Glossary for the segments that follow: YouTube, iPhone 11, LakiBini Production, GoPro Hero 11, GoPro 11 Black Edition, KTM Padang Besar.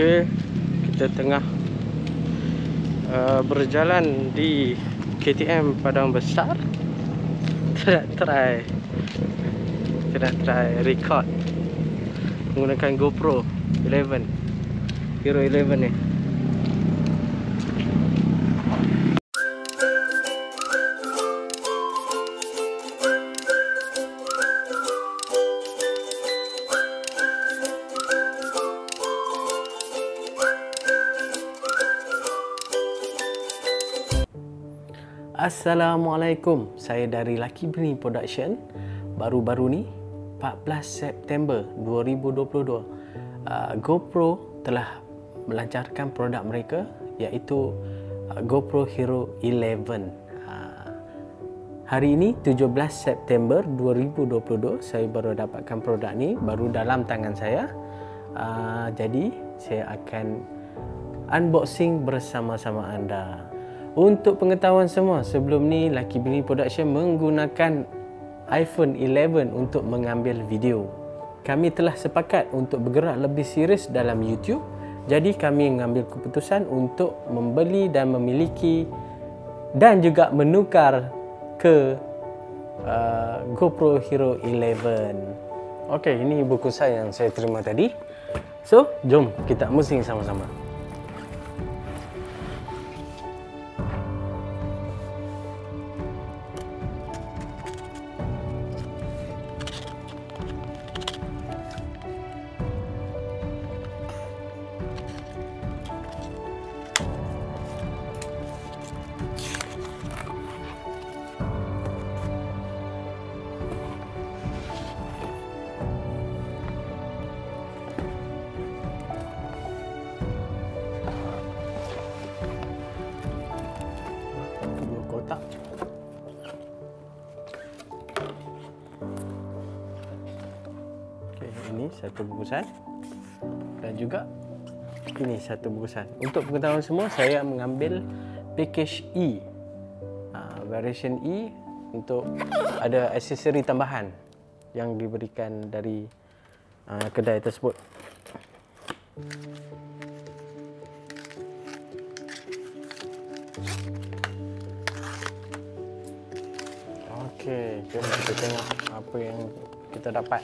Okey, kita tengah berjalan di KTM Padang Besar. Kita nak try record menggunakan GoPro 11 Hero 11 ni. Assalamualaikum, saya dari LakiBini Production. Baru-baru ni 14 September 2022, GoPro telah melancarkan produk mereka iaitu GoPro Hero 11. Hari ini 17 September 2022, saya baru dapatkan produk ni, baru dalam tangan saya. Jadi saya akan unboxing bersama-sama anda. Untuk pengetahuan semua, sebelum ni LakiBini Production menggunakan iPhone 11 untuk mengambil video. Kami telah sepakat untuk bergerak lebih serius dalam YouTube. Jadi kami mengambil keputusan untuk membeli dan memiliki dan juga menukar ke GoPro Hero 11. Okey, ini buku saya yang saya terima tadi. So, jom kita unboxing sama-sama. Ini satu bungkusan dan juga ini satu bungkusan. Untuk pengetahuan semua, saya mengambil package E, variation E, untuk ada aksesori tambahan yang diberikan dari kedai tersebut. Okey, jom kita tengok apa yang kita dapat.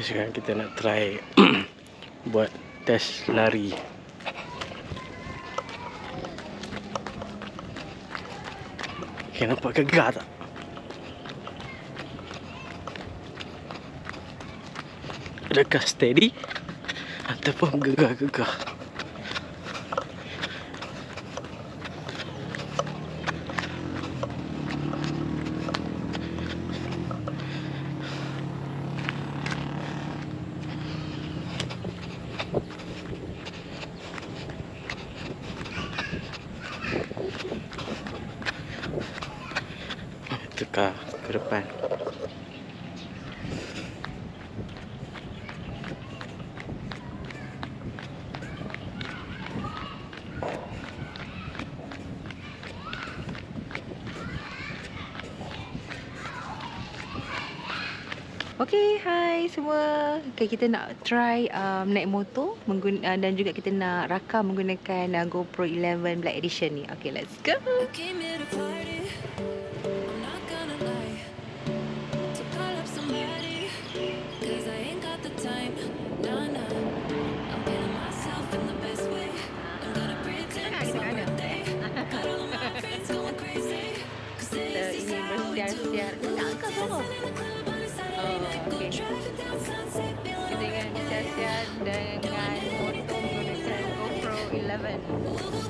Okay, sekarang kita nak try buat test lari. Okay, nampak gegar tak? Adakah steady ataupun gegar-gegar? Tukar ke depan. Okay, hi semua. Okay, kita nak try naik motor dan juga kita nak rakam menggunakan GoPro 11 Black Edition ni. Okay, let's go. Okay, kita dengan sihat-sihat dengan motor menggunakan GoPro 11.